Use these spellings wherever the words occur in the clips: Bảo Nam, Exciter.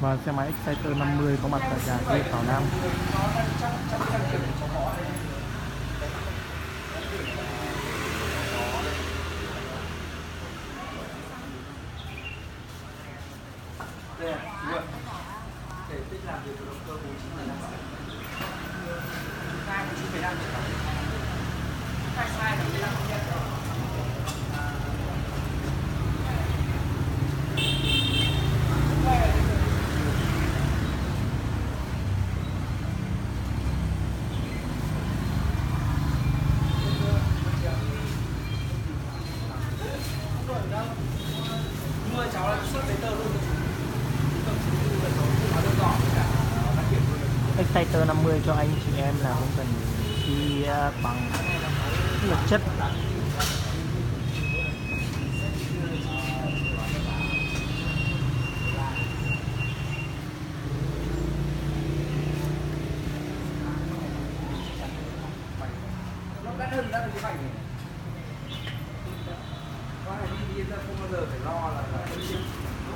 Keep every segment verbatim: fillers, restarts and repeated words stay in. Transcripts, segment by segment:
và xe máy Exciter năm mươi có mặt tại nhà xe Bảo Nam. Để tích làm việc của động cơ bốn chín năm. Exciter năm mươi cho anh chị em là không cần đi bằng lực chất. Nó đi ra không bao giờ phải lo là lúc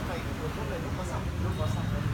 này lúc này lúc có sẵn lúc có sẵn